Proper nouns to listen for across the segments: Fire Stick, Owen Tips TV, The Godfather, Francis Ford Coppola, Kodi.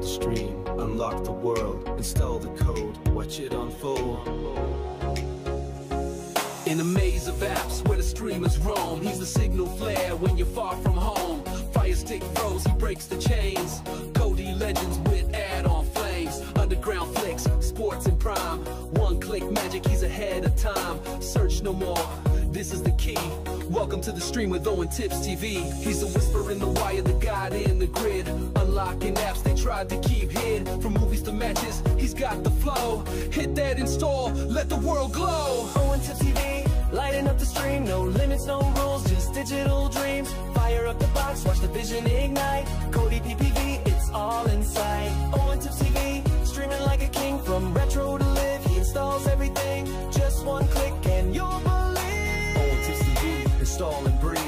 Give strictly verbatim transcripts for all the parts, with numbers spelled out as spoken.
the stream, unlock the world, install the code, watch it unfold. In a maze of apps where the streamers roam, he's the signal flare when you're far from home. Fire Stick throws, he breaks the chains. Kodi legends with add-on flames. Underground flicks, sports and prime. One-click magic, he's ahead of time. Search no more, this is the key. Welcome to the stream with Owen Tips T V. He's the whisper in the wire, the guide in the grid. Unlocking apps they tried to keep hid. From movies to matches, he's got the flow. Hit that install, let the world glow. Owen Tips T V, lighting up the stream. No limits, no rules, just digital dreams. Fire up the box, watch the vision ignite. Kodi P P V, it's all in sight. Owen Tips T V, streaming like a king. From retro to live, he installs everything. Just one click and you'll believe. Owen Tips T V. Install and breathe.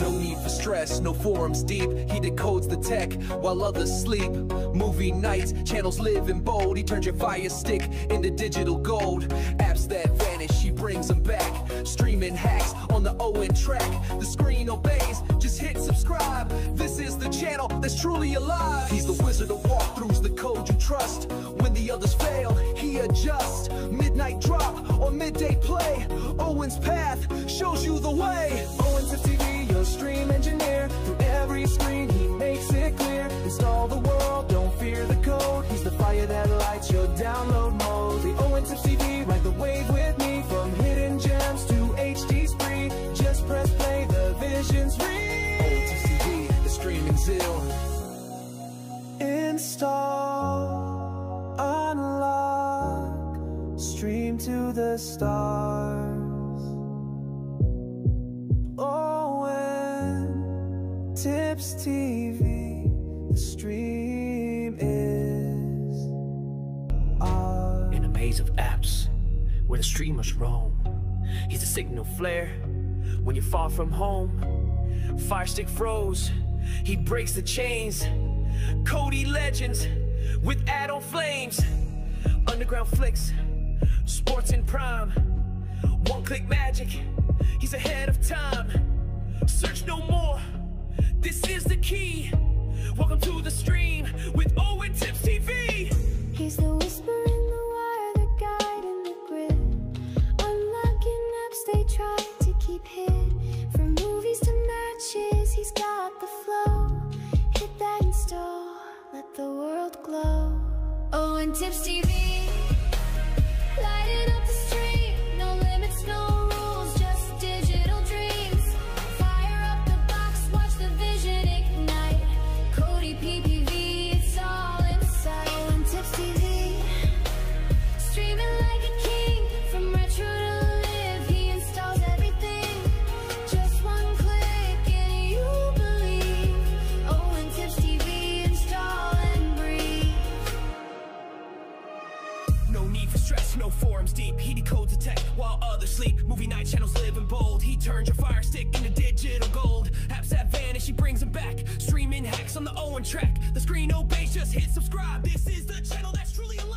No need for stress, no forums deep. He decodes the tech while others sleep. Movie nights, channels live in bold. He turns your Fire Stick into digital gold. Apps that vanish, he brings them back. Streaming hacks on the Owen track. The screen obeys, just hit subscribe. This is the channel that's truly alive. He's the wizard of walkthroughs, the code you trust. When the others fail, he adjusts. Midnight drop or midday play. Owen's path shows you the way. Owen Tips T V, your stream engineer. Through every screen, he makes it clear. Install the world, don't fear the code. He's the fire that lights your download mode. The Owen Tips T V, ride the wave with me. From hidden gems to H D spree, just press play, the vision's real. Owen Tips T V, the streaming zeal. Install, unlock, stream to the stars. Owen Tips T V, the stream is ours. In a maze of apps where the streamers roam, he's a signal flare when you're far from home. Fire Stick froze, he breaks the chains. Kodi legends with add-on flames. Underground flicks, sports in prime. One-click magic, he's ahead of time. Search no more, this is the key. Welcome to the stream with Owen Tips T V. He's the whisper in the wire, the guide in the grid. Unlocking apps they tried to keep hid. From movies to matches, he's got the flow. Hit that install, let the world glow. Owen Tips T V, lighting up the stream. No limits, no forums deep, he decodes the tech while others sleep. Movie night channels live in bold. He turns your Fire Stick into digital gold. Apps that vanish, he brings them back. Streaming hacks on the Owen track. The screen obeys, just hit subscribe. This is the channel that's truly alive.